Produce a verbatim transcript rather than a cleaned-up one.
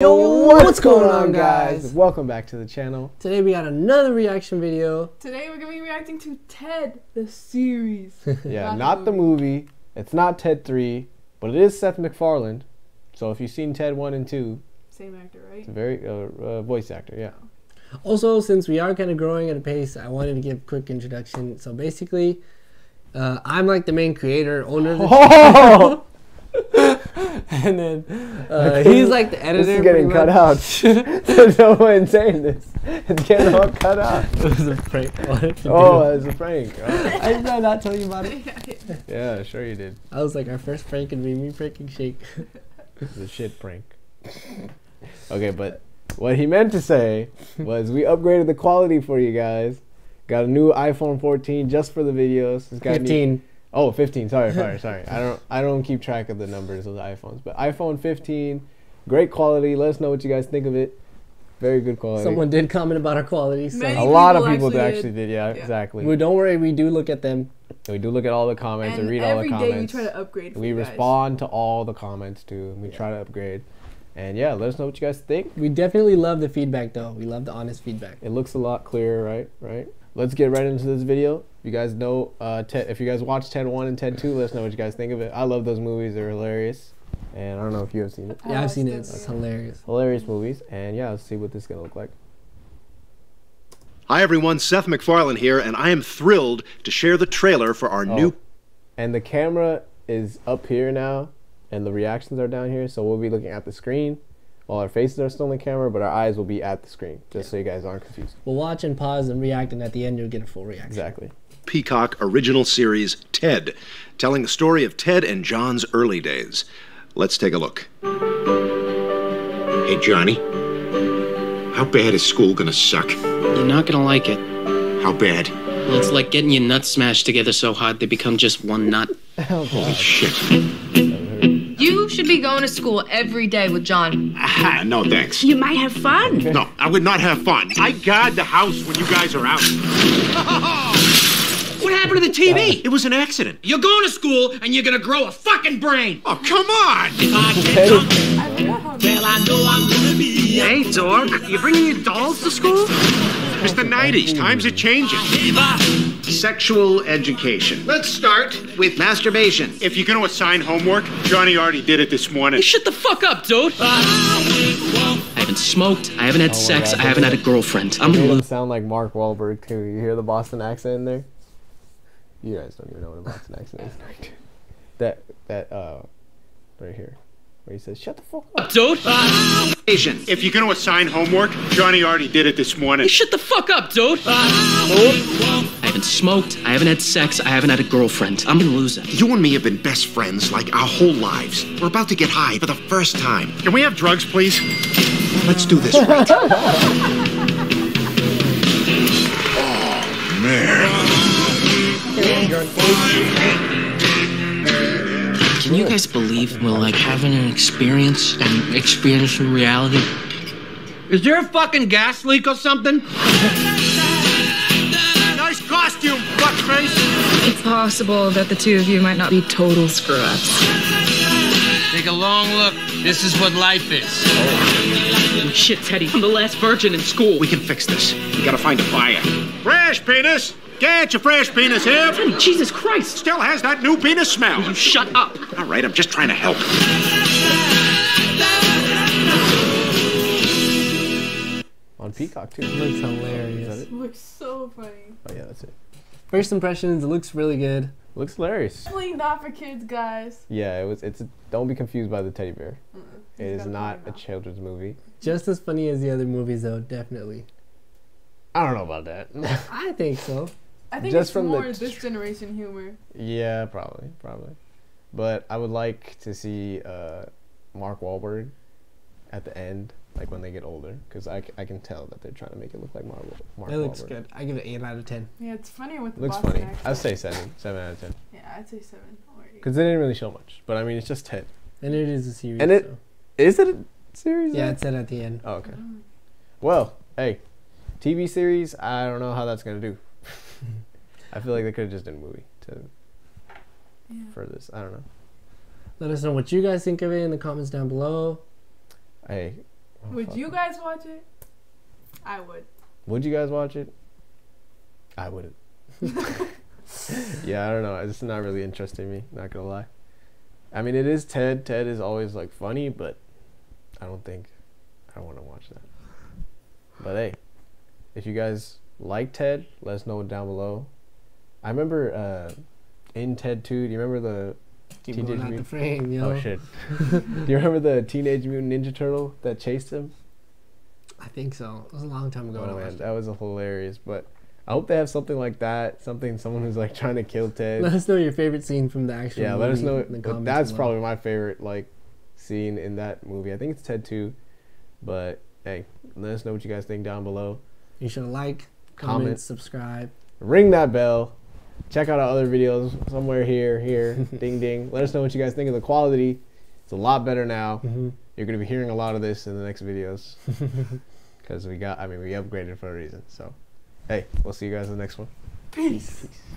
Yo, what's going on, guys? Welcome back to the channel. Today we got another reaction video. Today we're gonna be reacting to Ted the series. Yeah, not, not the movie. movie. It's not Ted three, but it is Seth MacFarlane. So if you've seen Ted one and two, same actor, right? It's a very uh, uh, voice actor, yeah. Also, since we are kind of growing at a pace, I wanted to give a quick introduction. So basically, uh, I'm like the main creator, owner of the channel. And then uh, he's like the editor. This is getting cut out. There's no one saying this. It's getting all cut out. It was a prank. Oh, it was a prank. Oh. I did not tell you about it. Yeah, sure you did. I was like, our first prank would be me pranking Shake. It was a shit prank. Okay, but what he meant to say was we upgraded the quality for you guys. Got a new iPhone fourteen just for the videos. It's got fifteen. Oh, fifteen. Sorry, sorry, sorry. I don't, I don't keep track of the numbers of the iPhones, but iPhone fifteen, great quality. Let us know what you guys think of it. Very good quality. Someone did comment about our quality. So. A lot of people actually, actually did. did yeah, yeah, exactly. Well, don't worry, we do look at them. We do look at all the comments and, and read all the comments. Every day we try to upgrade. We respond to all the comments too. And we yeah. try to upgrade. And yeah, let us know what you guys think. We definitely love the feedback, though. We love the honest feedback. It looks a lot clearer, right? Right. Let's get right into this video. You guys know, uh, Ted, if you guys watch Ted one and Ted two, let us know what you guys think of it. I love those movies. They're hilarious. And I don't know if you have seen it. Yeah, I've seen it. It's hilarious. Hilarious movies. And yeah, let's see what this is going to look like. Hi, everyone. Seth MacFarlane here, and I am thrilled to share the trailer for our oh. new... And the camera is up here now, and the reactions are down here, so we'll be looking at the screen. Well, our faces are still on the camera, but our eyes will be at the screen, just so you guys aren't confused. We'll watch and pause and react, and at the end, you'll get a full reaction. Exactly. Peacock original series, Ted, telling the story of Ted and John's early days. Let's take a look. Hey, Johnny. How bad is school gonna suck? You're not gonna like it. How bad? Well, it's like getting your nuts smashed together so hard they become just one nut. Oh, holy shit. You should be going to school every day with John. Uh, no, thanks. You might have fun. No, I would not have fun. I guard the house when you guys are out. What happened to the T V? It was an accident. You're going to school, and you're going to grow a fucking brain. Oh, come on. Hey, dog. You bringing your dolls to school? It's the nineties. Times are changing. Sexual education. Let's start with masturbation. If you're going to assign homework, Johnny already did it this morning. Hey, shut the fuck up, dude. I haven't smoked. I haven't had oh sex. God, I haven't had a girlfriend. I'm going to sound like Mark Wahlberg, too. You hear the Boston accent in there? You guys don't even know what a Boston accent is. That, that, uh, right here. Where he says, shut the fuck up, dude. Uh, if you're going to assign homework, Johnny already did it this morning. Hey, shut the fuck up, dude. Uh, oh. I haven't smoked. I haven't had sex. I haven't had a girlfriend. I'm a loser. You and me have been best friends like our whole lives. We're about to get high for the first time. Can we have drugs, please? Let's do this right. Oh, man. Can you guys believe we're like having an experience and experiencing reality? Is there a fucking gas leak or something? Nice costume, fuckface. It's possible that the two of you might not be total screw-ups. Take a long look. This is what life is. Oh, shit, Teddy. I'm the last virgin in school. We can fix this. We gotta find a buyer. Fresh penis! Get your fresh penis here! Teddy, Jesus Christ! Still has that new penis smell! Will you shut up! All right, I'm just trying to help. On Peacock, too. It looks hilarious. It? it looks so funny. Oh, yeah, that's it. First impressions, it looks really good. It looks hilarious. Definitely not for kids, guys. Yeah, it was. It's. Don't be confused by the teddy bear. Mm-mm. It He's is not a children's movie. Just as funny as the other movies, though, definitely. I don't know about that. I think so. I think just it's from more the this generation humor. Yeah, probably, probably. But I would like to see uh, Mark Wahlberg at the end, like when they get older, because I, I can tell that they're trying to make it look like Mark, Mark Wahlberg. It looks good. I give it eight out of ten. Yeah, it's funny with the looks Boston funny. Accent. I'd say seven. seven out of ten. Yeah, I'd say seven or eight. Because they didn't really show much. But I mean, it's just Ted. And it is a series. And it so. Is it a series? Yeah, it's said at the end. Oh, okay. Mm. Well, hey, T V series, I don't know how that's going to do. I feel like they could have just done a movie to... Yeah. For this, I don't know. Let us know what you guys think of it in the comments down below. Hey, Oh, would you guys watch it? I would. Would you guys watch it? I wouldn't. Yeah, I don't know. It's not really interesting me, not gonna lie. I mean, it is Ted. Ted is always like funny, but I don't think I want to watch that. But hey, if you guys like Ted, let us know down below. I remember uh, in Ted two, do you remember the Keep Teenage Mutant the frame, yo. Oh shit. Do you remember the Teenage Mutant Ninja Turtle that chased him? I think so. It was a long time ago. Oh man, that was a hilarious, but I hope they have something like that, something someone who's like trying to kill Ted. Let us know your favorite scene from the actual yeah, movie. Yeah, let us know. In the that's below. Probably my favorite like scene in that movie. I think it's Ted two, but hey, let us know what you guys think down below. You should like, comment, comment, subscribe, ring that bell, check out our other videos somewhere here, here, ding ding. Let us know what you guys think of the quality. It's a lot better now. Mm-hmm. You're gonna be hearing a lot of this in the next videos because we got, I mean, we upgraded for a reason. So. Hey, we'll see you guys in the next one. Peace. Peace.